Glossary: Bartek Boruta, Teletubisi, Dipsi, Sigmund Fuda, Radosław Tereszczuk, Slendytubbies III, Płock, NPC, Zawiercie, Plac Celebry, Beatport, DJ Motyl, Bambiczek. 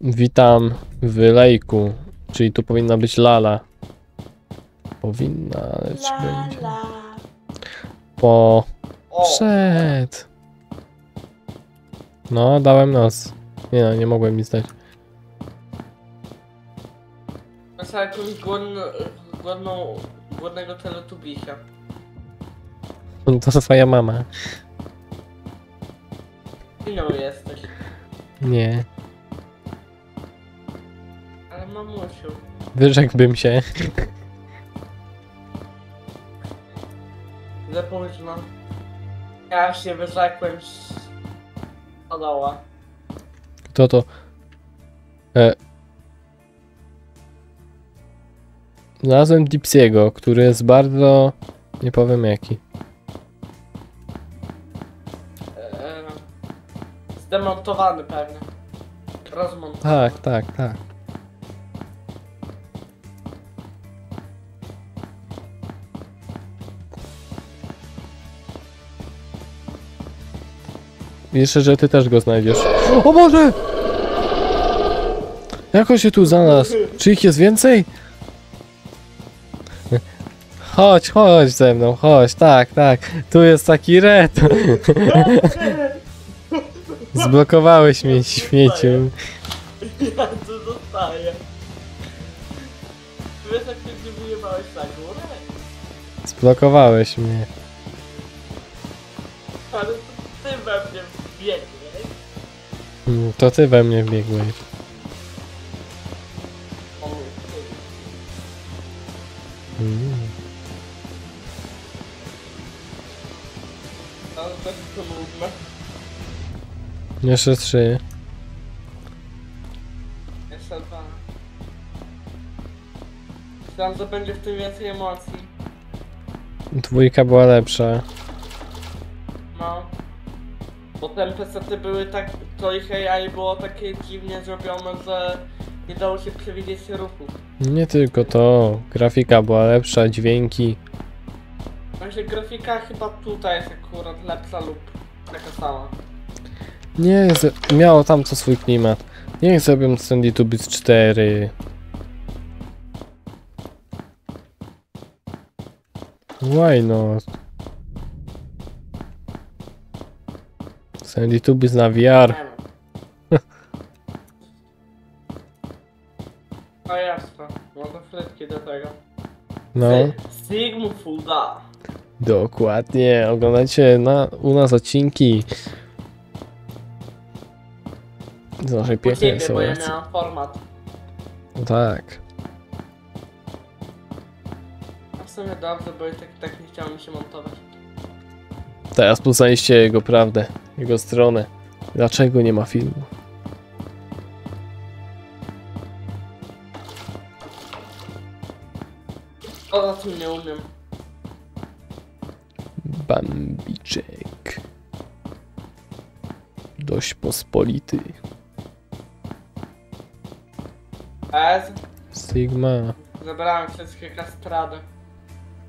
Witam w lejku, czyli tu powinna być lala. Powinna, ale czy będzie? Poszedł. No, dałem nos. Nie no, nie mogłem nic dać. Myślę jakiegoś głodnego teletubisia. To twoja mama. Inną jesteś. Nie. Ale mamusiu. Wyrzekłbym się. Za późno. Ja się wyrzekłem z doła. Kto to? Znalazłem Dipsiego, który jest bardzo... nie powiem jaki. Zdemontowany pewnie. Rozmontowany. Tak, tak, tak. Jeszcze, że ty też go znajdziesz. O Boże! Jak on się tu znalazł? Czy ich jest więcej? Chodź, chodź ze mną, chodź, tak, tak. Tu jest taki red. Zblokowałeś mnie, śmieciu. Ja tu zostaję. Wiesz, jak ty mnie wyjebałeś na górę? Zblokowałeś mnie. Ale to ty we mnie wbiegłeś. To ty we mnie wbiegłeś. Jeszcze 3. Jeszcze 2. Myślałem, że będzie w tym więcej emocji. 2 była lepsza. No. Bo te NPC-ty były tak... to ich AI było takie dziwnie zrobione, że nie dało się przewidzieć ruchu. Nie tylko to. Grafika była lepsza, dźwięki. Także grafika chyba tutaj jest akurat lepsza lub taka sama. Nie, miało tam co swój klimat. Niech zrobią Slendytubbies 4. Why not? Slendytubbies na VR. No jasne, mogę frytki do tego. No. Sigmund Fuda. Dokładnie, oglądajcie u nas odcinki. Z naszej pięknej restauracji. Bo ja miałam format. Tak. A w sumie dobrze, bo i tak nie chciałem mi się montować. Teraz poznaliście jego prawdę, jego stronę. Dlaczego nie ma filmu? Poza tym nie umiem. Bambiczek. Dość pospolity. Sigma. Zabrałem wszystkie kastrady.